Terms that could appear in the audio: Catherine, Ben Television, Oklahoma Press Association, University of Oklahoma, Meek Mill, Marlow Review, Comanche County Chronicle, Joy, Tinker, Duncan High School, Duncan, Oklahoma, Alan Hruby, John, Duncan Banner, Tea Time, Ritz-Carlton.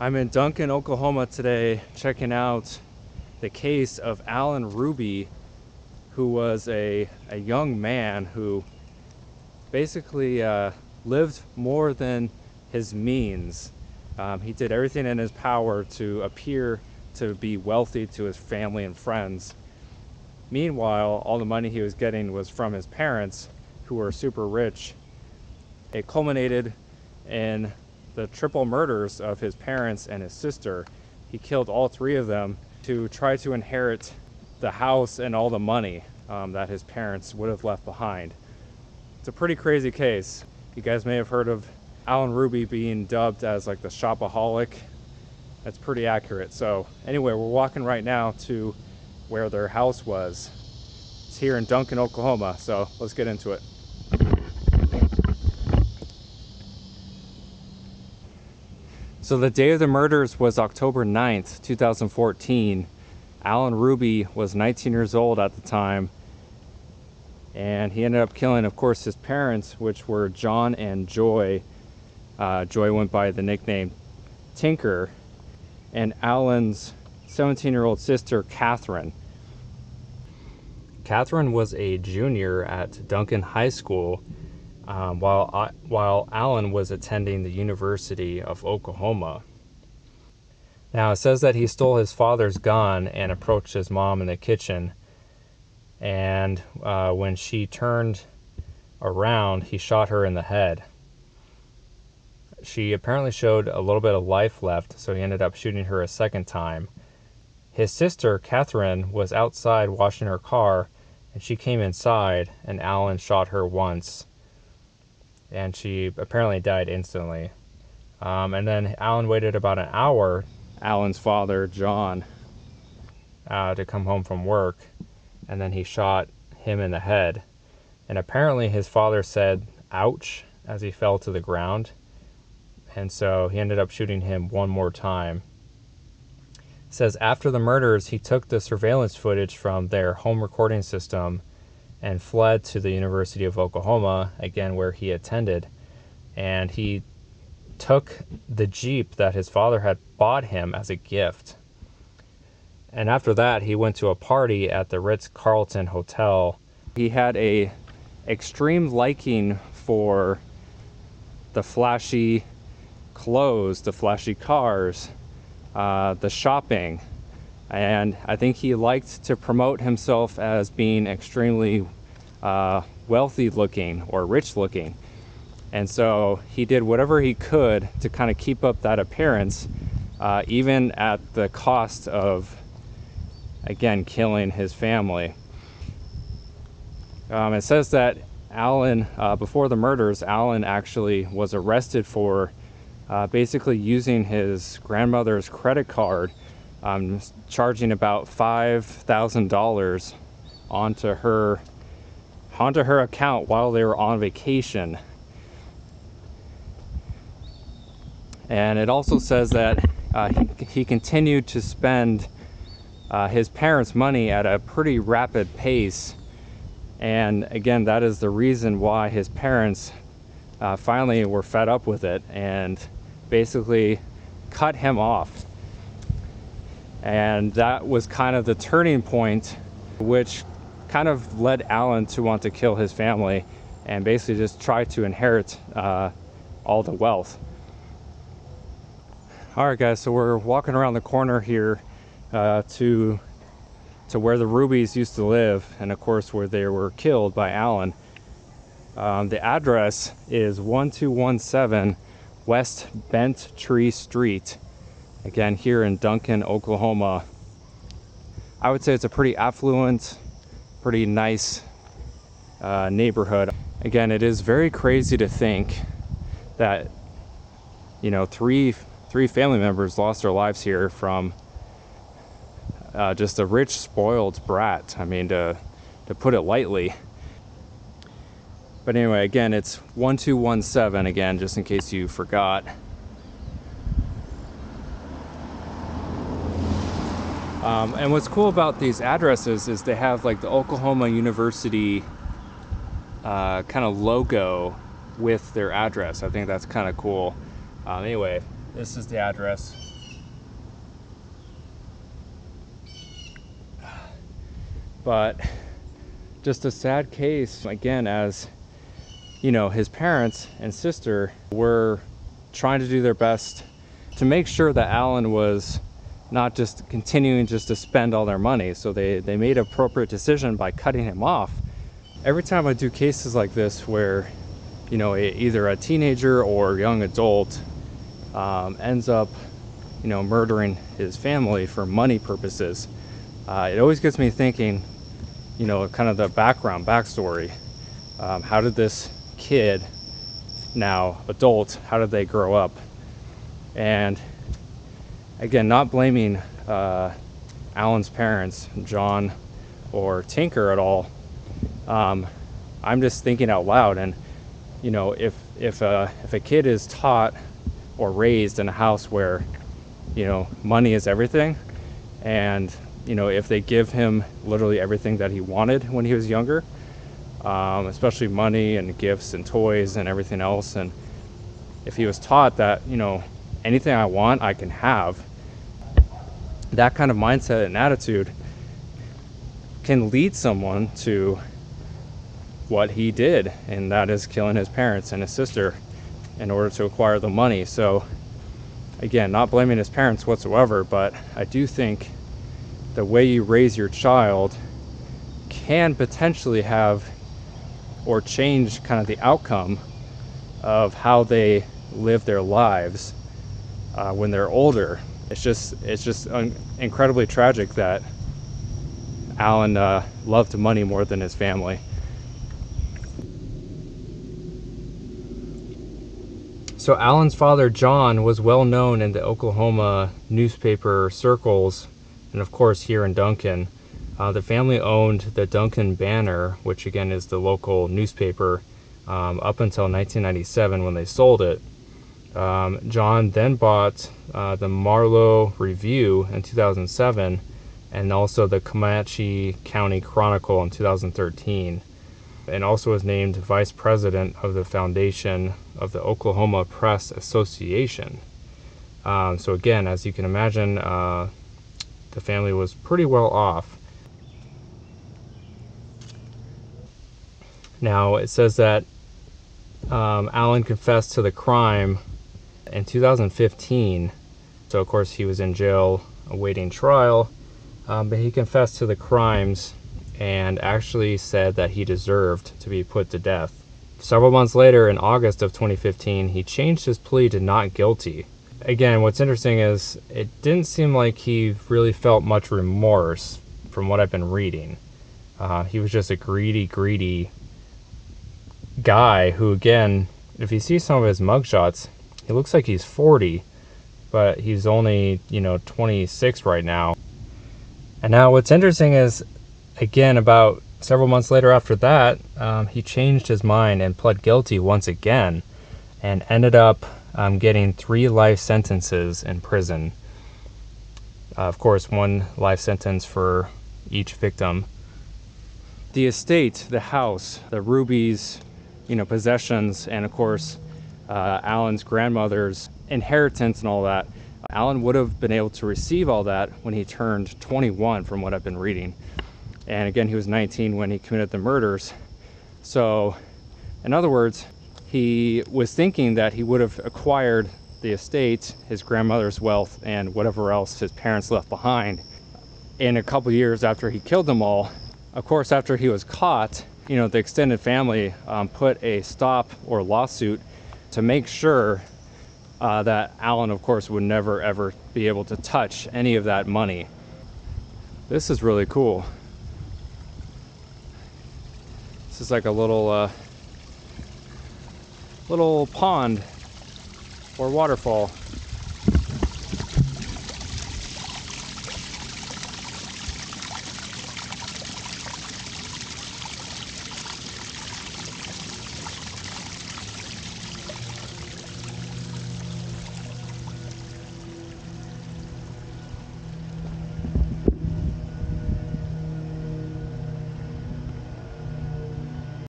I'm in Duncan, Oklahoma today, checking out the case of Alan Hruby, who was a young man who basically lived more than his means. He did everything in his power to appear to be wealthy to his family and friends. Meanwhile, all the money he was getting was from his parents, who were super rich. It culminated in the triple murders of his parents and his sister. He killed all three of them to try to inherit the house and all the money that his parents would have left behind. It's a pretty crazy case. You guys may have heard of Alan Hruby being dubbed as like the shopaholic. That's pretty accurate. So anyway, we're walking right now to where their house was. It's here in Duncan, Oklahoma. So let's get into it. So the day of the murders was October 9th, 2014. Alan Hruby was 19 years old at the time, and he ended up killing, of course, his parents, which were John and Joy. Joy went by the nickname Tinker, and Alan's 17-year-old sister, Catherine. Catherine was a junior at Duncan High School, while Alan was attending the University of Oklahoma. Now, it says that he stole his father's gun and approached his mom in the kitchen, and when she turned around, he shot her in the head. She apparently showed a little bit of life left, so he ended up shooting her a second time. His sister, Catherine, was outside washing her car, and she came inside, and Alan shot her once, and she apparently died instantly. And then Alan waited about an hour, Alan's father, John, to come home from work, and then he shot him in the head. And apparently his father said, ouch, as he fell to the ground. And so he ended up shooting him one more time. It says after the murders, he took the surveillance footage from their home recording system and fled to the University of Oklahoma, again where he attended, and he took the Jeep that his father had bought him as a gift. And after that, he went to a party at the Ritz-Carlton Hotel. He had an extreme liking for the flashy clothes, the flashy cars, the shopping. And I think he liked to promote himself as being extremely wealthy looking or rich looking. And so he did whatever he could to kind of keep up that appearance, even at the cost of, again, killing his family. It says that Alan, before the murders, Alan actually was arrested for basically using his grandmother's credit card, charging about $5,000 onto her account while they were on vacation. And it also says that he continued to spend his parents' money at a pretty rapid pace. And again, that is the reason why his parents finally were fed up with it and basically cut him off. And that was kind of the turning point, which kind of led Alan to want to kill his family and basically just try to inherit all the wealth. All right, guys, so we're walking around the corner here to where the Hrubys used to live, and of course where they were killed by Alan. The address is 1217 West Bent Tree Street. Again, here in Duncan, Oklahoma. I would say it's a pretty affluent, pretty nice neighborhood. Again, it is very crazy to think that, you know, three family members lost their lives here from just a rich, spoiled brat. I mean, to put it lightly. But anyway, again, it's 1217 again, just in case you forgot. And what's cool about these addresses is they have like the Oklahoma University kind of logo with their address. I think that's kind of cool. Anyway, This is the address. But just a sad case, again, as you know, his parents and sister were trying to do their best to make sure that Alan was not just continuing just to spend all their money. So they made an appropriate decision by cutting him off. Every time I do cases like this where, you know, either a teenager or a young adult ends up, you know, murdering his family for money purposes, it always gets me thinking, you know, kind of the backstory. How did this kid, now adult, how did they grow up? And again, not blaming Alan's parents, John or Tinker, at all. I'm just thinking out loud, and you know, if a kid is taught or raised in a house where, you know, money is everything, and you know, if they give him literally everything that he wanted when he was younger, especially money and gifts and toys and everything else, and if he was taught that, you know, anything I want I can have, that kind of mindset and attitude can lead someone to what he did, and that is killing his parents and his sister in order to acquire the money. So again, not blaming his parents whatsoever, but I do think the way you raise your child can potentially have or change kind of the outcome of how they live their lives when they're older. It's just incredibly tragic that Alan loved money more than his family. So Alan's father, John, was well known in the Oklahoma newspaper circles, and of course here in Duncan. The family owned the Duncan Banner, which again is the local newspaper, up until 1997 when they sold it. John then bought the Marlow Review in 2007 and also the Comanche County Chronicle in 2013, and also was named vice president of the foundation of the Oklahoma Press Association. So again, as you can imagine, the family was pretty well off. Now it says that Alan confessed to the crime in 2015, so of course he was in jail awaiting trial, but he confessed to the crimes and actually said that he deserved to be put to death. Several months later, in August of 2015, he changed his plea to not guilty. Again, what's interesting is it didn't seem like he really felt much remorse from what I've been reading. He was just a greedy guy who, again, if you see some of his mugshots, he looks like he's 40, but he's only, you know, 26 right now. And now what's interesting is, again, about several months later after that, he changed his mind and pled guilty once again and ended up getting 3 life sentences in prison. Of course, 1 life sentence for each victim. The estate, the house, the Hruby's, you know, possessions, and of course, Alan's grandmother's inheritance and all that, Alan would have been able to receive all that when he turned 21, from what I've been reading. And again, he was 19 when he committed the murders. So in other words, he was thinking that he would have acquired the estate, his grandmother's wealth, and whatever else his parents left behind in a couple years after he killed them all. Of course, after he was caught, you know, the extended family put a stop or lawsuit to make sure that Alan, of course, would never ever be able to touch any of that money. This is really cool. This is like a little little pond or waterfall.